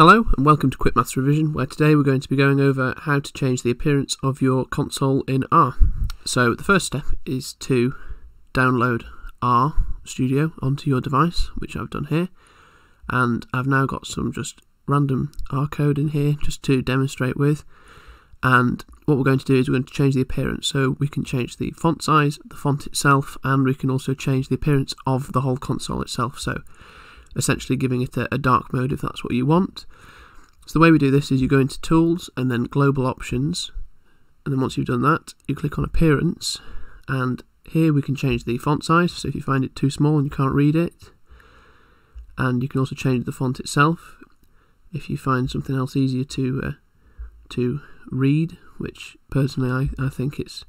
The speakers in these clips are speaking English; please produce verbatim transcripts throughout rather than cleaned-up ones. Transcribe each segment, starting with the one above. Hello and welcome to Quick Maths Revision, where today we're going to be going over how to change the appearance of your console in R. So the first step is to download R Studio onto your device, which I've done here, and I've now got some just random R code in here just to demonstrate with. And what we're going to do is we're going to change the appearance, so we can change the font size, the font itself, and we can also change the appearance of the whole console itself. So essentially giving it a, a dark mode if that's what you want. So the way we do this is you go into Tools and then Global Options, and then once you've done that you click on Appearance, and here we can change the font size, so if you find it too small and you can't read it, and you can also change the font itself if you find something else easier to uh, to read, which personally I, I think it's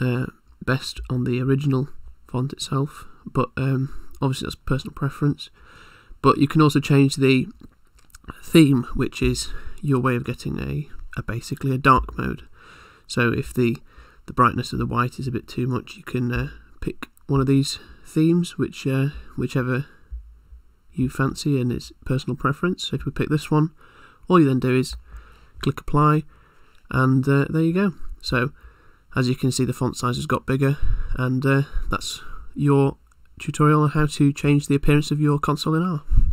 uh, best on the original font itself, but um, obviously that's personal preference. But you can also change the theme, which is your way of getting a, a basically a dark mode. So if the, the brightness of the white is a bit too much, you can uh, pick one of these themes, which uh, whichever you fancy and it's personal preference. So if we pick this one, all you then do is click Apply, and uh, there you go. So as you can see, the font size has got bigger, and uh, that's your tutorial on how to change the appearance of your console in R.